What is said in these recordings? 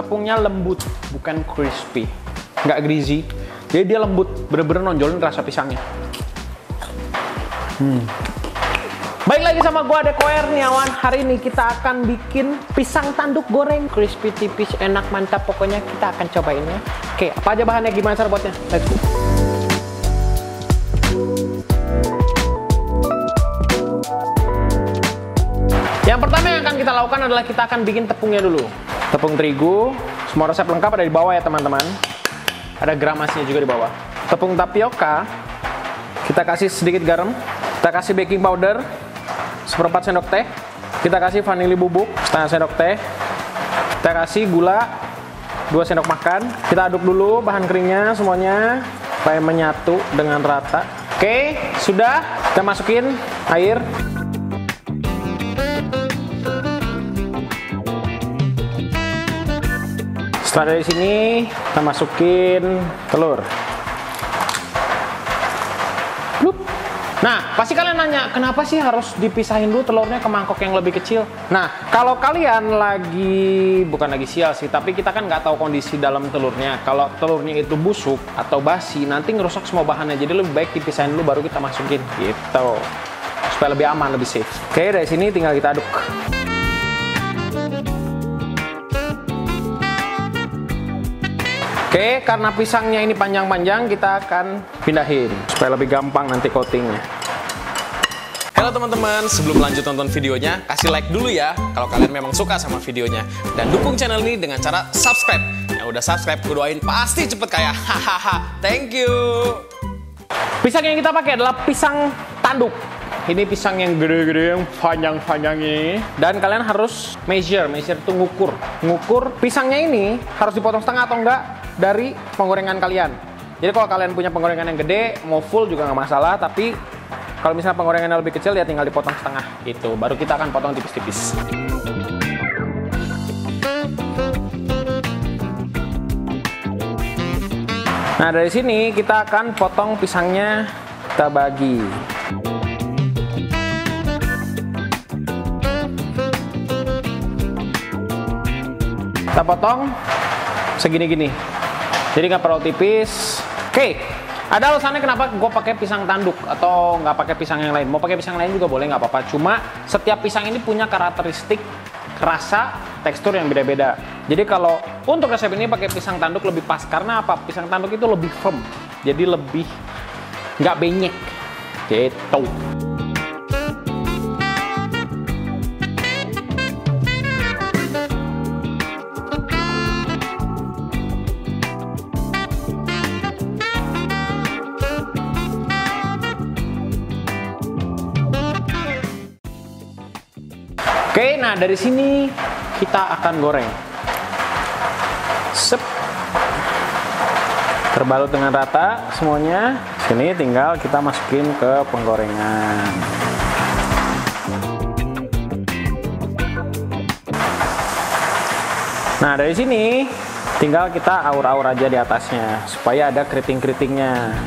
tepungnya lembut, bukan crispy, nggak greasy. Jadi dia lembut, bener-bener nonjolin rasa pisangnya. Baik, lagi sama gue Ade Kurniawan. Hari ini kita akan bikin pisang tanduk goreng. Crispy, tipis, enak, mantap. Pokoknya kita akan cobainnya. Oke, apa aja bahannya, gimana cara buatnya? Let's go. Yang pertama yang akan kita lakukan adalah kita akan bikin tepungnya dulu. Tepung terigu. Semua resep lengkap ada di bawah ya teman-teman. Ada gramasinya juga di bawah. Tepung tapioka. Kita kasih sedikit garam. Kita kasih baking powder. 1/4 sendok teh, kita kasih vanili bubuk 1/2 sendok teh, kita kasih gula 2 sendok makan. Kita aduk dulu bahan keringnya semuanya supaya menyatu dengan rata. Oke, sudah. Kita masukin air. Setelah dari sini kita masukin telur. Nah, pasti kalian nanya, kenapa sih harus dipisahin dulu telurnya ke mangkok yang lebih kecil? Nah, kalau kalian lagi, bukan lagi sial sih, tapi kita kan nggak tahu kondisi dalam telurnya. Kalau telurnya itu busuk atau basi, nanti ngerusak semua bahannya. Jadi lebih baik dipisahin dulu baru kita masukin, gitu. Supaya lebih aman, lebih safe. Oke, dari sini tinggal kita aduk. Oke, karena pisangnya ini panjang-panjang, kita akan pindahin supaya lebih gampang nanti coatingnya. Halo teman-teman, sebelum lanjut nonton videonya, kasih like dulu ya kalau kalian memang suka sama videonya. Dan dukung channel ini dengan cara subscribe. Yang udah subscribe, gue doain pasti cepet kaya. Hahaha, thank you. Pisang yang kita pakai adalah pisang tanduk. Ini pisang yang gede-gede, yang panjang-panjang ini. Dan kalian harus measure itu ngukur. Ngukur pisangnya ini harus dipotong setengah atau enggak dari penggorengan kalian. Jadi kalau kalian punya penggorengan yang gede, mau full juga nggak masalah. Tapi kalau misalnya penggorengannya lebih kecil, ya tinggal dipotong setengah gitu. Baru kita akan potong tipis-tipis. Nah, dari sini kita akan potong pisangnya, kita bagi. Kita potong segini-gini, jadi nggak perlu tipis. Oke, ada alasannya kenapa gue pakai pisang tanduk atau nggak pakai pisang yang lain. Mau pakai pisang lain juga boleh, nggak apa-apa. Cuma setiap pisang ini punya karakteristik rasa, tekstur yang beda-beda. Jadi kalau untuk resep ini pakai pisang tanduk lebih pas. Karena apa? Pisang tanduk itu lebih firm, jadi lebih nggak benyek gitu. Oke, nah dari sini kita akan goreng. Sep. Terbalut dengan rata semuanya. Sini tinggal kita masukin ke penggorengan. Nah, dari sini tinggal kita aur-aur aja di atasnya supaya ada keriting-keritingnya.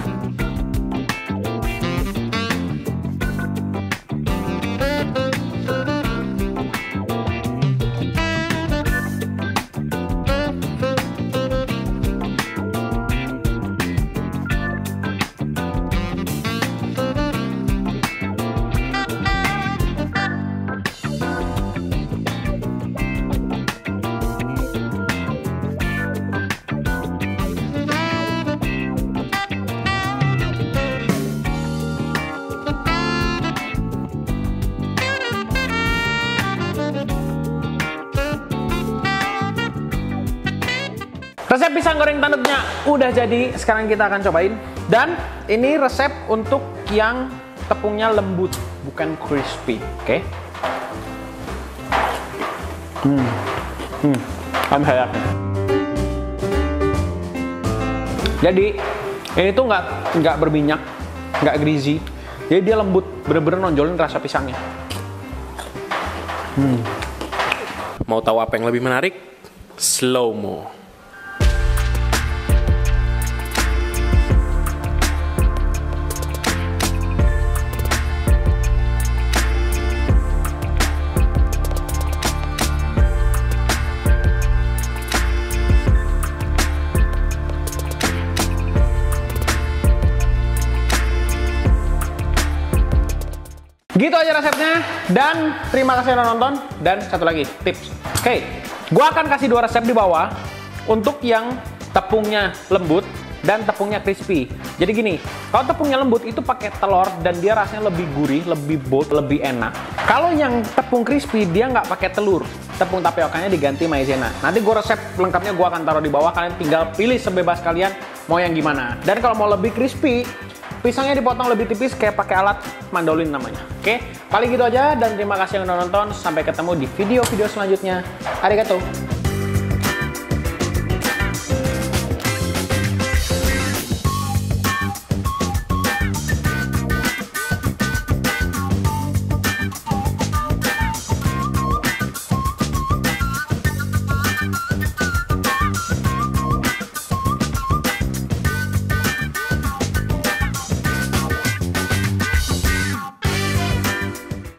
Resep pisang goreng tanduknya udah jadi, sekarang kita akan cobain. Dan ini resep untuk yang tepungnya lembut, bukan crispy. Oke. Jadi ini tuh nggak berminyak, nggak greasy. Jadi dia lembut, bener-bener nonjolin rasa pisangnya. Mau tahu apa yang lebih menarik? Slow mo. Gitu aja resepnya, dan terima kasih udah nonton. Dan satu lagi tips, oke, gua akan kasih 2 resep di bawah untuk yang tepungnya lembut dan tepungnya crispy. Jadi gini, kalau tepungnya lembut itu pakai telur dan dia rasanya lebih gurih, lebih bold, lebih enak. Kalau yang tepung crispy dia nggak pakai telur, tepung tapiokanya diganti maizena. Nanti gua resep lengkapnya gua akan taruh di bawah, kalian tinggal pilih sebebas kalian mau yang gimana. Dan kalau mau lebih crispy, pisangnya dipotong lebih tipis kayak pakai alat mandolin namanya. Oke, paling gitu aja, dan terima kasih yang udah nonton. Sampai ketemu di video-video selanjutnya. Arigatou.